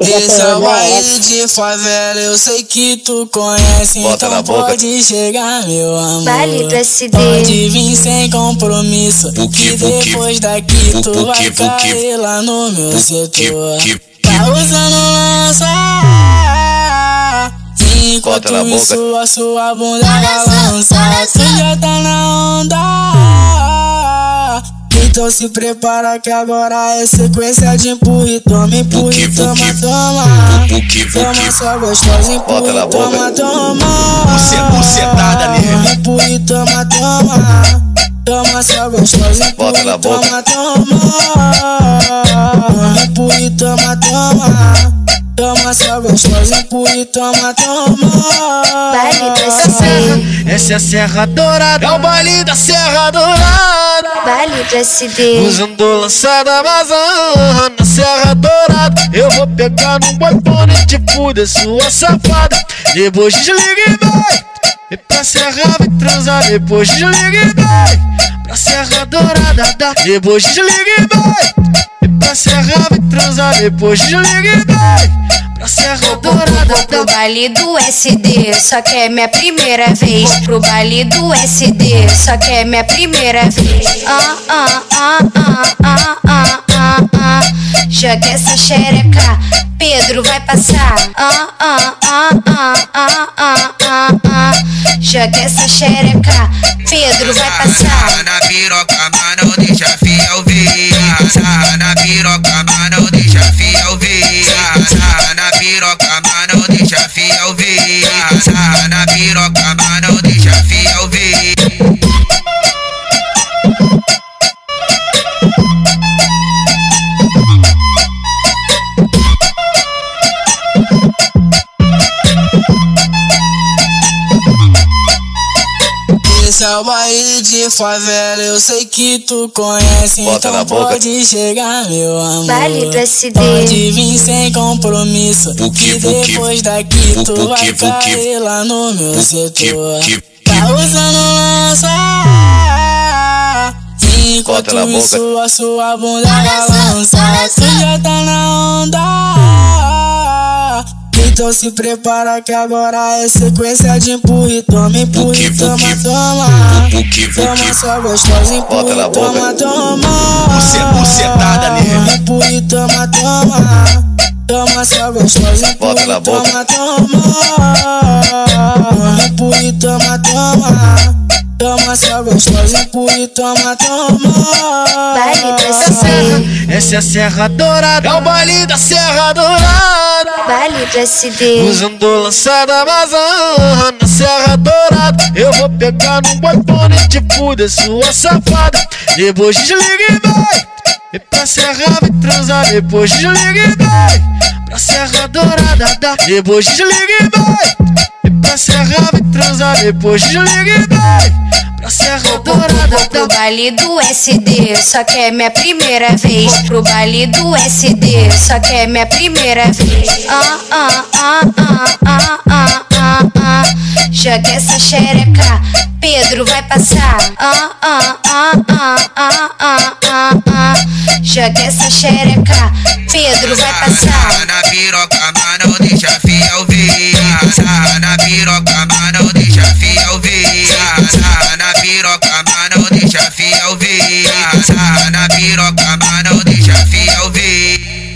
Esse é o baile de favela, eu sei que tu conhece. Bota então na boca. Pode chegar, meu amor, vale pra se ver. Pode vir sem compromisso, porque depois daqui tu vai cair lá no meu setor. Tá usando lança, enquanto isso a sua bunda balança. Tu já tá na onda, então se prepara que agora é sequência de empurra e toma, toma. Toma só gostosa, empurra e toma, toma. Bucetada nele. Empurra e toma, toma. Toma só gostosa, empurra e toma, toma. Empurra e toma, toma. Toma só gostosa, empurra e toma, toma. Baile pra se. Essa é a Serra Dourada, é o baile da Serra Dourada. Vale pra se ver. Usando lançada vazando na Serra Dourada, eu vou pegar no boipone e te fuder, sua safada. Depois desliga e vai, e pra Serra vai transar. Depois desliga e vai, pra Serra Dourada dá. Depois desliga e vai, e pra Serra vai transar. Depois desliga e vai, pra Serra Dourada. Vou pro baile do SD, só que é minha primeira vez. Vou pro baile do SD, só que é minha primeira vez. Ah, ah, ah, ah, ah, ah, ah, ah. Joga essa xereca, Pedro vai passar. Ah, ah, ah, ah, ah, ah, ah, ah. Joga essa xereca, Pedro vai passar. Sarra na piroca, mas não deixa fiel ver. Sarra na piroca, mas não deixa fiel ver. Sarra na piroca, mas não deixa fiel ver. Sarra na piroca, mas não deixa fiel ver. Esse é o baile de favela, eu sei que tu conhece. Bota então pode chegar, meu amor, vale pra se ver. Pode vir sem compromisso, porque depois daqui tu vai cair lá no meu setor. Tá usando lança, enquanto isso a sua bunda balança. Tu já tá na onda, então se prepara que agora é sequência de empurra e toma, toma. Toma só gostosa, empurra e toma, toma. Bucetada nele. Empurra e toma, toma. Toma só gostosa, empurra e toma, toma. Empurra e toma, toma. Toma só gostosa, empurra e toma, toma. Baile pra se. Essa é a Serra Dourada, é o baile da Serra Dourada. Vale pra se ver. Usando lançada vazando na Serra Dourada, eu vou pegar no boipone e te fuder, sua safada. Depois desliga e vai, e pra Serra vai transar. Depois desliga e vai, pra Serra Dourada dá. Depois desliga e vai, e pra Serra vai transar. Depois desliga e vai, pra Serra Dourada. Vou pro baile do SD, só que é minha primeira vez. Vou pro baile do SD, só que é minha primeira vez. Ah, ah, ah, ah, ah, ah, ah, ah. Joga essa xereca, Pedro vai passar. Ah, ah, ah, ah, ah, ah, ah, ah. Joga essa xereca, Pedro vai passar. Sarra na piroca, mas não deixa fiel ver. Sarra na piroca, mas não deixa fiel ver. Sarra na piroca, mas não deixa fiel ver. Sarra na piroca, mas não deixa fiel ver.